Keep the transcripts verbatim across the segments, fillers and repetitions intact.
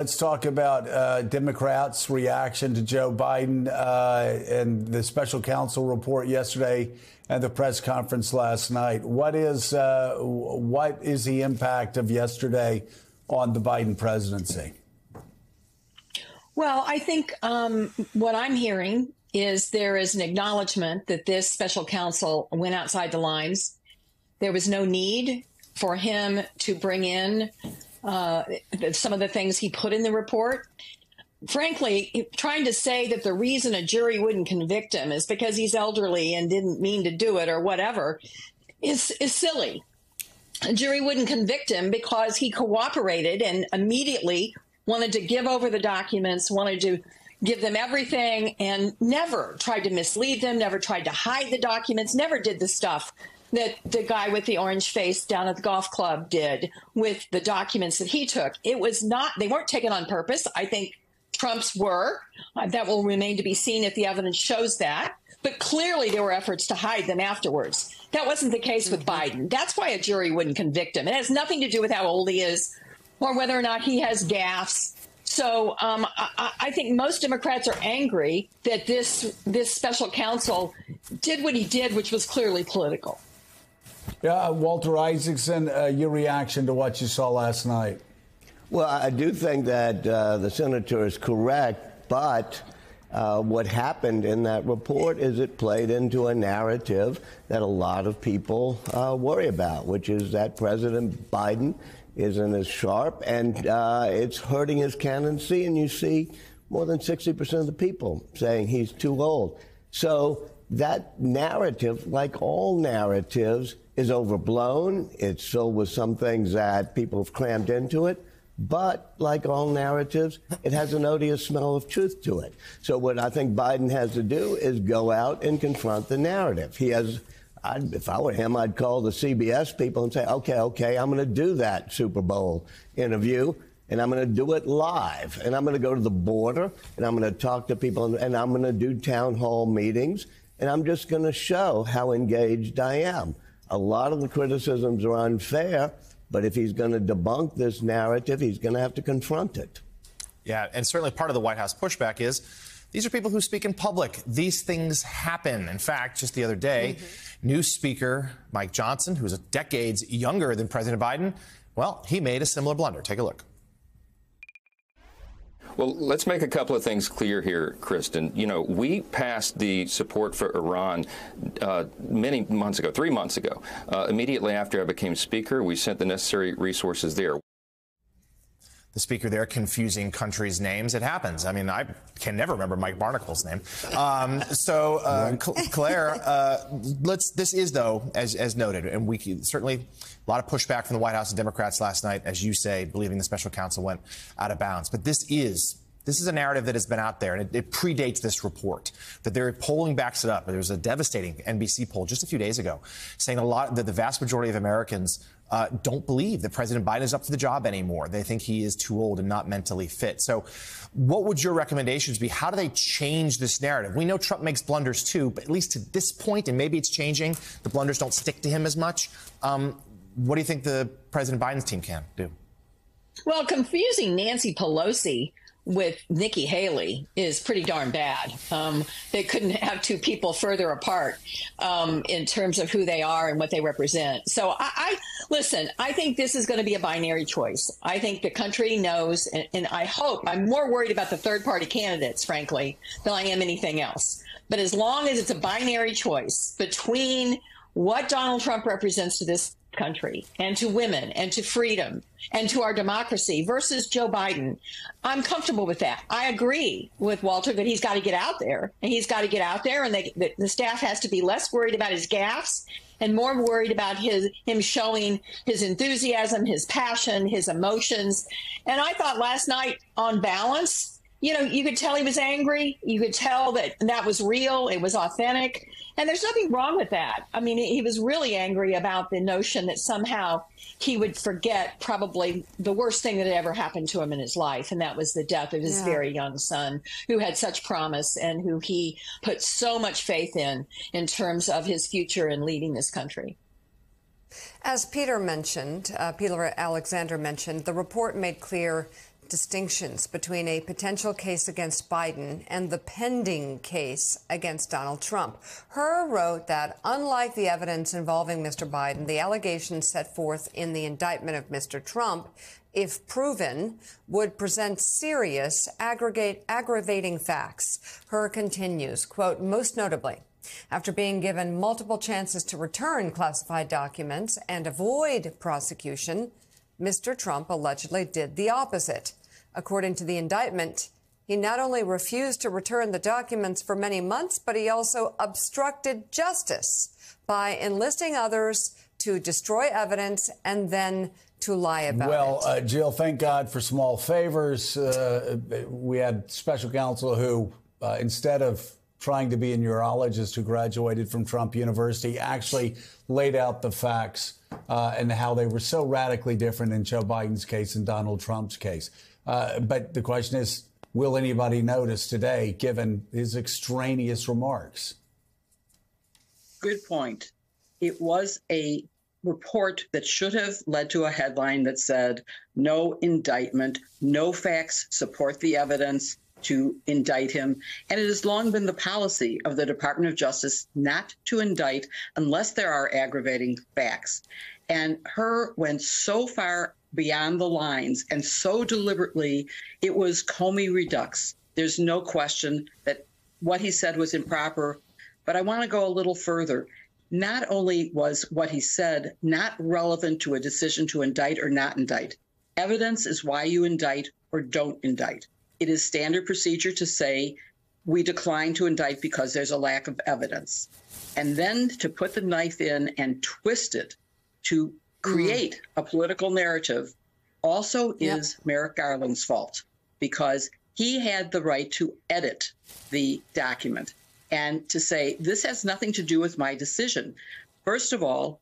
Let's talk about uh, Democrats' reaction to Joe Biden uh, and the special counsel report yesterday and the press conference last night. What is uh, what is the impact of yesterday on the Biden presidency? Well, I think um, what I'm hearing is there is an acknowledgement that this special counsel went outside the lines. There was no need for him to bring in Uh, some of the things he put in the report. Frankly, trying to say that the reason a jury wouldn't convict him is because he's elderly and didn't mean to do it or whatever is, is silly. A jury wouldn't convict him because he cooperated and immediately wanted to give over the documents, wanted to give them everything, and never tried to mislead them, never tried to hide the documents, never did the stuff that the guy with the orange face down at the golf club did with the documents that he took. It was not, they weren't taken on purpose. I think Trump's were. That will remain to be seen if the evidence shows that. But clearly there were efforts to hide them afterwards. That wasn't the case with Biden. That's why a jury wouldn't convict him. It has nothing to do with how old he is or whether or not he has gaffes. So um, I, I think most Democrats are angry that this this special counsel did what he did, which was clearly political. Yeah, Walter Isaacson, uh, your reaction to what you saw last night? Well, I do think that uh, the senator is correct, but uh, what happened in that report is it played into a narrative that a lot of people uh, worry about, which is that President Biden isn't as sharp, and uh, it's hurting his candidacy, and you see more than sixty percent of the people saying he's too old. So that narrative, like all narratives, is overblown. It's filled with some things that people have crammed into it. But like all narratives, it has an odious smell of truth to it. So what I think Biden has to do is go out and confront the narrative. He has, I'd, if I were him, I'd call the C B S people and say, OK, OK, I'm going to do that Super Bowl interview, and I'm going to do it live, and I'm going to go to the border, and I'm going to talk to people, and I'm going to do town hall meetings, and I'm just going to show how engaged I am. A lot of the criticisms are unfair, but if he's going to debunk this narrative, he's going to have to confront it. Yeah, and certainly part of the White House pushback is these are people who speak in public. These things happen. In fact, just the other day, mm-hmm. new Speaker Mike Johnson, who's decades younger than President Biden, well, he made a similar blunder. Take a look. Well, let's make a couple of things clear here, Kristen. You know, we passed the support for Iran uh, many months ago, three months ago. Uh, immediately after I became Speaker, we sent the necessary resources there. The Speaker there confusing countries' names. It happens. I mean, I can never remember Mike Barnacle's name. Um, so, uh, Claire, uh, let's. This is, though, as, as noted, and we certainly a lot of pushback from the White House and Democrats last night, as you say, believing the special counsel went out of bounds. But this is this is a narrative that has been out there, and it, it predates this report. That their polling backs it up. There was a devastating N B C poll just a few days ago, saying a lot that the vast majority of Americans Uh, don't believe that President Biden is up to the job anymore. They think he is too old and not mentally fit. So what would your recommendations be? How do they change this narrative? We know Trump makes blunders, too, but at least to this point, and maybe it's changing, the blunders don't stick to him as much. Um, what do you think the President Biden's team can do? Well, confusing Nancy Pelosi with Nikki Haley is pretty darn bad. Um, they couldn't have two people further apart um, in terms of who they are and what they represent. So I, I listen, I think this is going to be a binary choice. I think the country knows, and, and I hope, I'm more worried about the third party candidates, frankly, than I am anything else. But as long as it's a binary choice between what Donald Trump represents to this country and to women and to freedom and to our democracy versus Joe Biden, I'm comfortable with that. I agree with Walter that he's got to get out there and he's got to get out there and they, the, the staff has to be less worried about his gaffes and more worried about his him showing his enthusiasm, his passion, his emotions. And I thought last night on balance, you know, you could tell he was angry. You could tell that that was real. It was authentic. And there's nothing wrong with that. I mean, he was really angry about the notion that somehow he would forget probably the worst thing that had ever happened to him in his life. And that was the death of his yeah. very young son, who had such promise and who he put so much faith in, in terms of his future and leading this country. As Peter mentioned, uh, Peter Alexander mentioned, the report made clear distinctions between a potential case against Biden and the pending case against Donald Trump. Hur wrote that, unlike the evidence involving Mister Biden, the allegations set forth in the indictment of Mister Trump, if proven, would present serious, aggregate, aggravating facts. Hur continues, quote, most notably, after being given multiple chances to return classified documents and avoid prosecution, Mister Trump allegedly did the opposite. According to the indictment, he not only refused to return the documents for many months, but he also obstructed justice by enlisting others to destroy evidence and then to lie about well, it. Well, uh, Jill, thank God for small favors. Uh, we had special counsel who, uh, instead of trying to be a neurologist who graduated from Trump University, actually laid out the facts uh, and how they were so radically different in Joe Biden's case and Donald Trump's case. Uh, but the question is, will anybody notice today, given his extraneous remarks? Good point. It was a report that should have led to a headline that said, no indictment, no facts support the evidence to indict him. And it has long been the policy of the Department of Justice not to indict unless there are aggravating facts. And Hur went so far beyond the lines and so deliberately, it was Comey redux. There's no question that what he said was improper. But I want to go a little further. Not only was what he said not relevant to a decision to indict or not indict, evidence is why you indict or don't indict. It is standard procedure to say, we decline to indict because there's a lack of evidence. And then to put the knife in and twist it to create a political narrative also is yep. Merrick Garland's fault, because he had the right to edit the document and to say, this has nothing to do with my decision. First of all,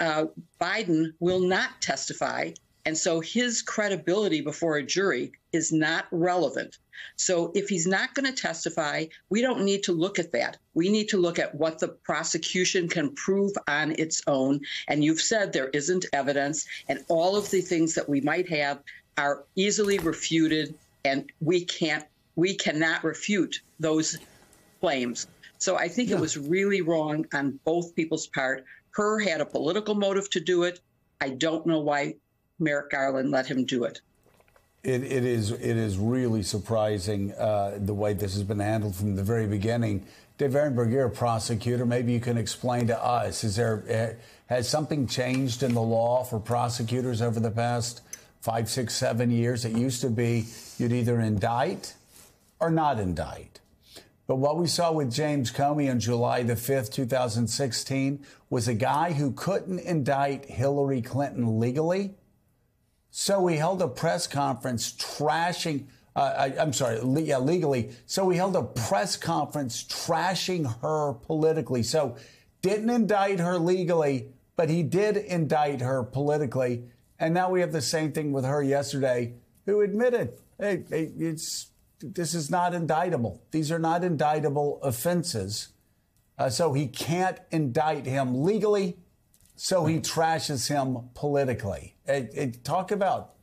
uh, Biden will not testify. And so his credibility before a jury is not relevant. So if he's not going to testify, we don't need to look at that. We need to look at what the prosecution can prove on its own. And you've said there isn't evidence, and all of the things that we might have are easily refuted, and we can't, we cannot refute those claims. So I think yeah. it was really wrong on both people's part. Hur had a political motive to do it. I don't know why Merrick Garland let him do it. It, it is it is really surprising uh, the way this has been handled from the very beginning. Dave Aronberg, you're a prosecutor. Maybe you can explain to us: is there has something changed in the law for prosecutors over the past five, six, seven years? It used to be you'd either indict or not indict. But what we saw with James Comey on July the fifth, two thousand sixteen, was a guy who couldn't indict Hillary Clinton legally. So we held a press conference trashing, uh, I, I'm sorry, le yeah, legally. So we held a press conference trashing her politically. So didn't indict her legally, but he did indict her politically. And now we have the same thing with her yesterday, who admitted, hey, it's, this is not indictable. These are not indictable offenses. Uh, so he can't indict him legally. So he trashes him politically. It, it, talk about,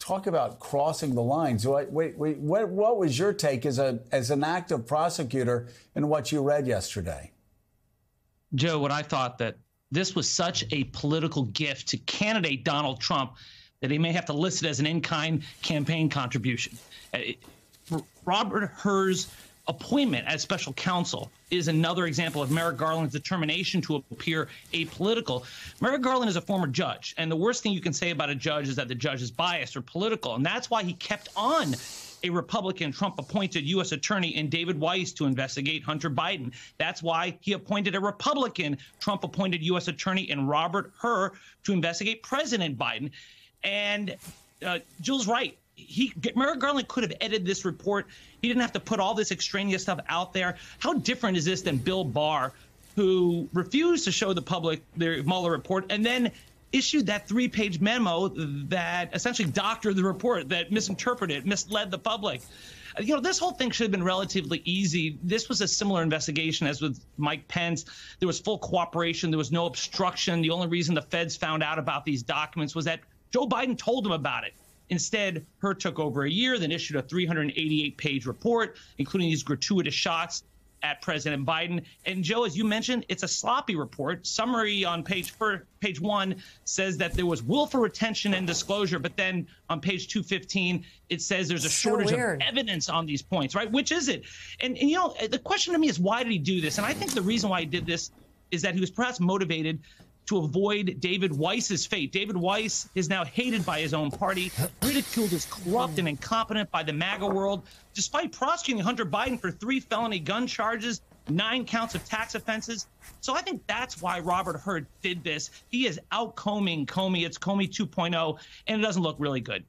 talk about crossing the lines. Wait, wait, wait, what, what was your take as a as an active prosecutor in what you read yesterday, Joe? What I thought that this was such a political gift to candidate Donald Trump that he may have to list it as an in-kind campaign contribution. Robert Hur's appointment as special counsel is another example of Merrick Garland's determination to appear apolitical. Merrick Garland is a former judge, and the worst thing you can say about a judge is that the judge is biased or political, and that's why he kept on a Republican Trump-appointed U S attorney in David Weiss to investigate Hunter Biden. That's why he appointed a Republican Trump-appointed U S attorney in Robert Hur to investigate President Biden. And uh, Jill's right. He, Merrick Garland could have edited this report. He didn't have to put all this extraneous stuff out there. How different is this than Bill Barr, who refused to show the public the Mueller report and then issued that three-page memo that essentially doctored the report, that misinterpreted, misled the public? You know, this whole thing should have been relatively easy. This was a similar investigation as with Mike Pence. There was full cooperation. There was no obstruction. The only reason the feds found out about these documents was that Joe Biden told them about it. Instead, Hur took over a year, then issued a three hundred eighty-eight page report, including these gratuitous shots at President Biden. And Joe, as you mentioned, it's a sloppy report. Summary on page first, page one says that there was willful retention and disclosure, but then on page two fifteen, it says there's a shortage so of evidence on these points, right? Which is it? And, and, you know, the question to me is, why did he do this? And I think the reason why he did this is that he was perhaps motivated to avoid David Weiss's fate. David Weiss is now hated by his own party, ridiculed as corrupt and incompetent by the MAGA world, despite prosecuting Hunter Biden for three felony gun charges, nine counts of tax offenses. So I think that's why Robert Hur did this. He is out combing Comey. It's Comey two point oh, and it doesn't look really good.